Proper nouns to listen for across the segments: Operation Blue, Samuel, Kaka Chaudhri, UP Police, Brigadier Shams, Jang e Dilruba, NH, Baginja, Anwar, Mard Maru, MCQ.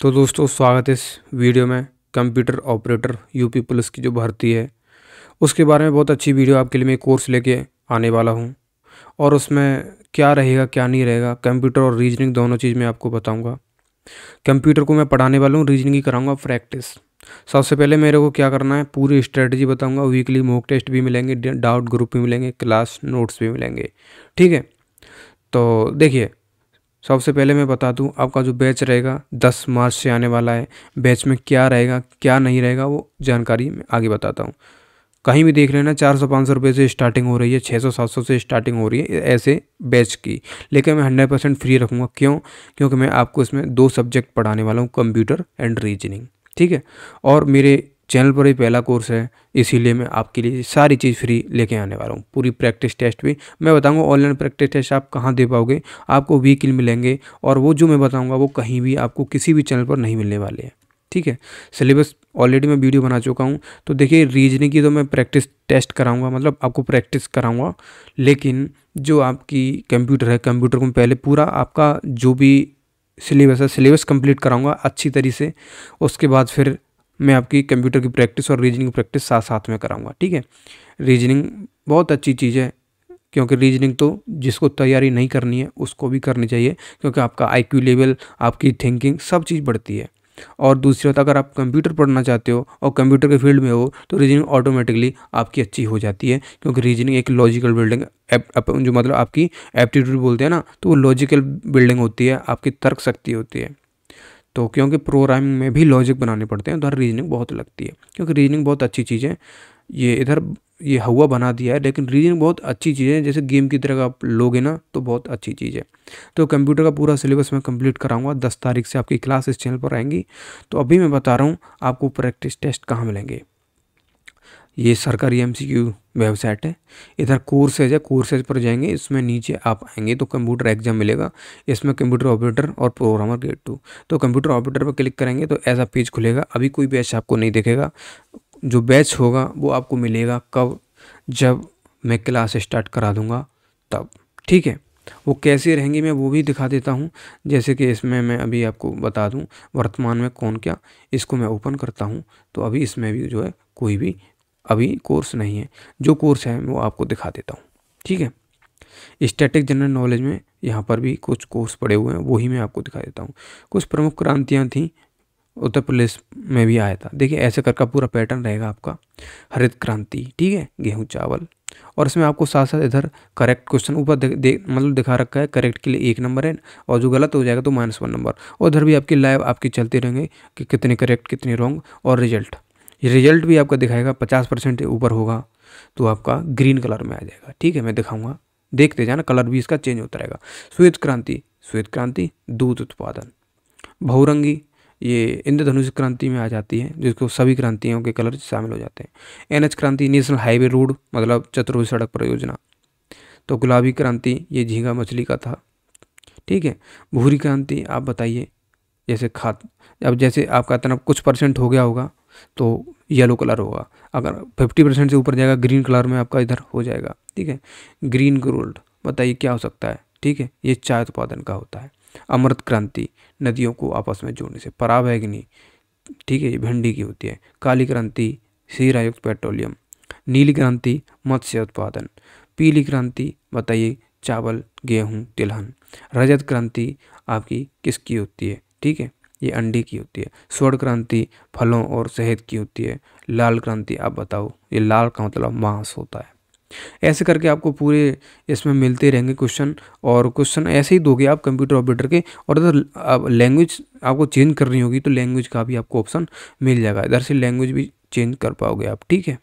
तो दोस्तों स्वागत है इस वीडियो में। कंप्यूटर ऑपरेटर यूपी पुलिस की जो भर्ती है उसके बारे में बहुत अच्छी वीडियो आपके लिए मैं कोर्स लेके आने वाला हूं, और उसमें क्या रहेगा क्या नहीं रहेगा, कंप्यूटर और रीजनिंग दोनों चीज़ मैं आपको बताऊंगा। कंप्यूटर को मैं पढ़ाने वाला हूँ, रीजनिंग ही कराऊँगा प्रैक्टिस। सबसे पहले मेरे को क्या करना है, पूरी स्ट्रेटजी बताऊँगा। वीकली मॉक टेस्ट भी मिलेंगे, डाउट ग्रुप भी मिलेंगे, क्लास नोट्स भी मिलेंगे, ठीक है। तो देखिए, सबसे पहले मैं बता दूं, आपका जो बैच रहेगा 10 मार्च से आने वाला है। बैच में क्या रहेगा क्या नहीं रहेगा वो जानकारी मैं आगे बताता हूं। कहीं भी देख लेना, 400-500 रुपये से स्टार्टिंग हो रही है, 600-700 से स्टार्टिंग हो रही है ऐसे बैच की। लेकिन मैं 100% फ्री रखूँगा, क्यों? क्योंकि मैं आपको इसमें 2 सब्जेक्ट पढ़ाने वाला हूँ, कंप्यूटर एंड रीजनिंग, ठीक है। और मेरे चैनल पर ही पहला कोर्स है, इसीलिए मैं आपके लिए सारी चीज़ फ्री लेके आने वाला हूँ। पूरी प्रैक्टिस टेस्ट भी मैं बताऊँगा। ऑनलाइन प्रैक्टिस टेस्ट आप कहाँ दे पाओगे, आपको वीकली मिलेंगे, और वो जो मैं बताऊँगा वो कहीं भी आपको किसी भी चैनल पर नहीं मिलने वाले हैं, ठीक है। सिलेबस ऑलरेडी मैं वीडियो बना चुका हूँ। तो देखिए, रीजनिंग की तो मैं प्रैक्टिस टेस्ट कराऊँगा, मतलब आपको प्रैक्टिस कराऊँगा। लेकिन जो आपकी कंप्यूटर है, कंप्यूटर को मैं पहले पूरा आपका जो भी सिलेबस है सिलेबस कंप्लीट कराऊँगा अच्छी तरीके से। उसके बाद फिर मैं आपकी कंप्यूटर की प्रैक्टिस और रीजनिंग प्रैक्टिस साथ साथ में कराऊंगा, ठीक है। रीजनिंग बहुत अच्छी चीज़ है, क्योंकि रीजनिंग तो जिसको तैयारी नहीं करनी है उसको भी करनी चाहिए, क्योंकि आपका आईक्यू लेवल, आपकी थिंकिंग, सब चीज़ बढ़ती है। और दूसरी बात, अगर आप कंप्यूटर पढ़ना चाहते हो और कंप्यूटर के फील्ड में हो तो रीजनिंग ऑटोमेटिकली आपकी अच्छी हो जाती है, क्योंकि रीजनिंग एक लॉजिकल बिल्डिंग जो मतलब आपकी एप्टीट्यूड बोलते हैं ना, तो वो लॉजिकल बिल्डिंग होती है, आपकी तर्क शक्ति होती है। तो क्योंकि प्रोग्रामिंग में भी लॉजिक बनाने पड़ते हैं, उधर रीजनिंग बहुत लगती है, क्योंकि रीजनिंग बहुत अच्छी चीज़ है। ये इधर ये हवा बना दिया है, लेकिन रीजनिंग बहुत अच्छी चीज़ है। जैसे गेम की तरह आप लोगे ना, तो बहुत अच्छी चीज़ है। तो कंप्यूटर का पूरा सिलेबस मैं कंप्लीट कराऊंगा। 10 तारीख से आपकी क्लास इस चैनल पर आएंगी। तो अभी मैं बता रहा हूँ आपको प्रैक्टिस टेस्ट कहाँ मिलेंगे। ये सरकारी MCQ वेबसाइट है, इधर कोर्सेज है, कोर्सेज पर जाएंगे, इसमें नीचे आप आएंगे तो कंप्यूटर एग्जाम मिलेगा। इसमें कंप्यूटर ऑपरेटर और प्रोग्रामर ग्रेड 2। तो कंप्यूटर ऑपरेटर पर क्लिक करेंगे तो ऐसा पेज खुलेगा। अभी कोई बैच आपको नहीं दिखेगा। जो बैच होगा वो आपको मिलेगा कब, जब मैं क्लास स्टार्ट करा दूँगा तब, ठीक है। वो कैसे रहेंगे मैं वो भी दिखा देता हूँ। जैसे कि इसमें मैं अभी आपको बता दूँ वर्तमान में कौन क्या, इसको मैं ओपन करता हूँ। तो अभी इसमें भी जो है कोई भी अभी कोर्स नहीं है। जो कोर्स है वो आपको दिखा देता हूँ, ठीक है। स्टैटिक जनरल नॉलेज में यहाँ पर भी कुछ कोर्स पड़े हुए हैं, वही मैं आपको दिखा देता हूँ। कुछ प्रमुख क्रांतियाँ थीं, उत्तर प्रदेश में भी आया था। देखिए, ऐसे करके पूरा पैटर्न रहेगा आपका। हरित क्रांति, ठीक है, गेहूँ चावल, और इसमें आपको साथ साथ इधर करेक्ट क्वेश्चन ऊपर मतलब दिखा रखा है। करेक्ट के लिए 1 नंबर है, और जो गलत हो जाएगा तो -1 नंबर। और इधर भी आपकी लाइव आपकी चलते रहेंगे कि कितने करेक्ट कितने रॉन्ग, और रिजल्ट भी आपका दिखाएगा। 50% ऊपर होगा तो आपका ग्रीन कलर में आ जाएगा, ठीक है। मैं दिखाऊंगा, देखते जाना, कलर भी इसका चेंज होता रहेगा। श्वेत क्रांति, दूध उत्पादन। बहुरंगी, ये इंद्रधनुष क्रांति में आ जाती है, जिसको सभी क्रांतियों के कलर शामिल हो जाते हैं। NH क्रांति, नेशनल हाईवे रोड मतलब चतुर्भुज सड़क परियोजना। तो गुलाबी क्रांति, ये झींगा मछली का था, ठीक है। भूरी क्रांति, आप बताइए जैसे अब जैसे आपका इतना कुछ % हो गया होगा तो येलो कलर होगा। अगर 50% से ऊपर जाएगा ग्रीन कलर में आपका इधर हो जाएगा, ठीक है। ग्रीन गोल्ड, बताइए क्या हो सकता है, ठीक है। ये चाय उत्पादन का होता है। अमृत क्रांति, नदियों को आपस में जोड़ने से। पराबैगनी, ठीक है, ये भिंडी की होती है। काली क्रांति, सीरायुक्त पेट्रोलियम। नीली क्रांति, मत्स्य उत्पादन। पीली क्रांति, बताइए चावल, गेहूँ, तिलहन। रजत क्रांति आपकी किसकी होती है, ठीक है, ये अंडे की होती है। स्वर्ण क्रांति, फलों और शहद की होती है। लाल क्रांति, आप बताओ, ये लाल का मतलब मांस होता है। ऐसे करके आपको पूरे इसमें मिलते रहेंगे क्वेश्चन, और क्वेश्चन ऐसे ही दोगे आप कंप्यूटर ऑपरेटर के। और इधर आप लैंग्वेज आपको चेंज करनी होगी तो लैंग्वेज का भी आपको ऑप्शन मिल जाएगा। इधर से लैंग्वेज भी चेंज कर पाओगे आप, ठीक है।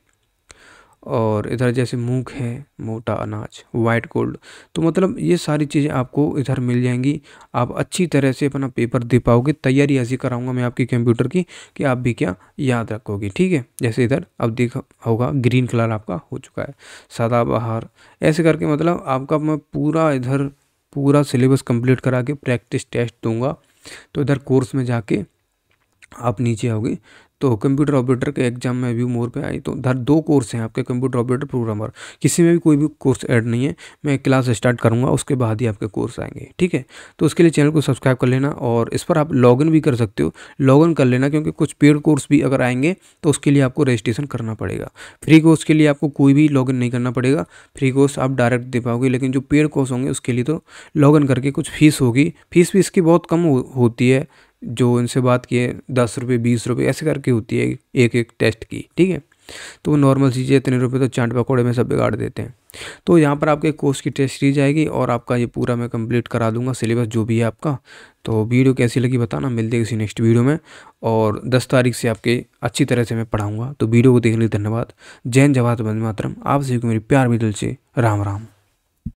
और इधर जैसे मूंग है, मोटा अनाज, वाइट गोल्ड, तो मतलब ये सारी चीज़ें आपको इधर मिल जाएंगी। आप अच्छी तरह से अपना पेपर दे पाओगे। तैयारी ऐसी कराऊंगा मैं आपकी कंप्यूटर की कि आप भी क्या याद रखोगे, ठीक है। जैसे इधर अब देखा होगा ग्रीन कलर आपका हो चुका है। सदाबहार, ऐसे करके मतलब आपका मैं पूरा इधर पूरा सिलेबस कंप्लीट करा के प्रैक्टिस टेस्ट दूँगा। तो इधर कोर्स में जाके आप नीचे आओगे तो कंप्यूटर ऑपरेटर के एग्जाम में व्यू मोर पे आई तो उधर दो कोर्स हैं आपके, कंप्यूटर ऑपरेटर प्रोग्रामर, किसी में भी कोई भी कोर्स ऐड नहीं है। मैं क्लास स्टार्ट करूँगा उसके बाद ही आपके कोर्स आएंगे, ठीक है। तो उसके लिए चैनल को सब्सक्राइब कर लेना और इस पर आप लॉगिन भी कर सकते हो, लॉगिन कर लेना क्योंकि कुछ पेड कोर्स भी अगर आएंगे तो उसके लिए आपको रजिस्ट्रेशन करना पड़ेगा। फ्री कोर्स के लिए आपको कोई भी लॉगिन नहीं करना पड़ेगा, फ्री कोर्स आप डायरेक्ट दे पाओगे, लेकिन जो पेड कोर्स होंगे उसके लिए तो लॉगिन करके कुछ फीस होगी, फीस भी इसकी बहुत कम होती है, जो इनसे बात किए 10 रुपये 20 रुपये ऐसे करके होती है एक टेस्ट की, ठीक है। तो वो नॉर्मल चीज़ें इतने रुपए तो चाट पकौड़े में सब बिगाड़ देते हैं। तो यहाँ पर आपके कोर्स की टेस्ट सीरीज आएगी और आपका ये पूरा मैं कंप्लीट करा दूंगा सिलेबस जो भी है आपका। तो वीडियो कैसी लगी बताना, मिलते हैं किसी नेक्स्ट वीडियो में और 10 तारीख से आपके अच्छी तरह से मैं पढ़ाऊँगा। तो वीडियो को देखने के लिए धन्यवाद। जय हिंद, जय भारत, वंदे मातरम। आप सभी को मेरी प्यार भी दिल से राम राम।